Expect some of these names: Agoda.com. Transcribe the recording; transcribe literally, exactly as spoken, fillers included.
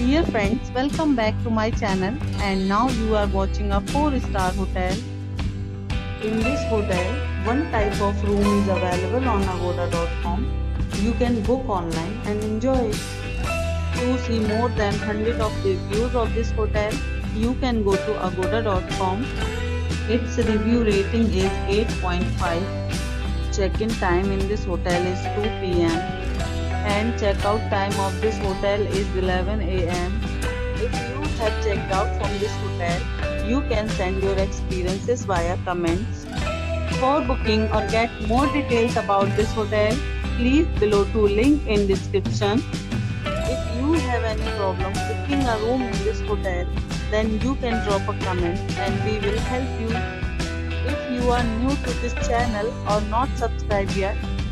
Dear friends, welcome back to my channel, and now you are watching a four star hotel. In this hotel, one type of room is available on Agoda dot com. You can book online and enjoy it. To see more than one hundred of reviews of this hotel, you can go to Agoda dot com. Its review rating is eight point five. Check-in time in this hotel is two P M and check-out time of this hotel is eleven A M If you have checked out from this hotel, you can send your experiences via comments. For booking or get more details about this hotel, please below to link in description. If you have any problem booking a room in this hotel, then you can drop a comment and we will help you. If you are new to this channel or not subscribed yet,